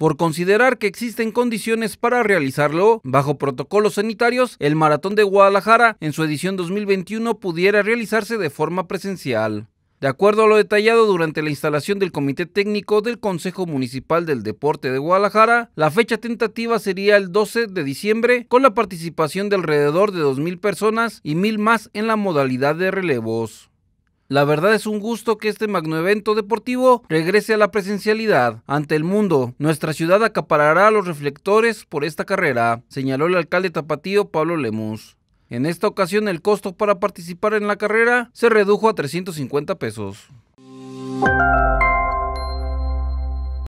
Por considerar que existen condiciones para realizarlo, bajo protocolos sanitarios, el Maratón de Guadalajara en su edición 2021 pudiera realizarse de forma presencial. De acuerdo a lo detallado durante la instalación del Comité Técnico del Consejo Municipal del Deporte de Guadalajara, la fecha tentativa sería el 12 de diciembre, con la participación de alrededor de 2,000 personas y 1,000 más en la modalidad de relevos. La verdad es un gusto que este magno evento deportivo regrese a la presencialidad. Ante el mundo, nuestra ciudad acaparará los reflectores por esta carrera, señaló el alcalde tapatío Pablo Lemus. En esta ocasión el costo para participar en la carrera se redujo a $350.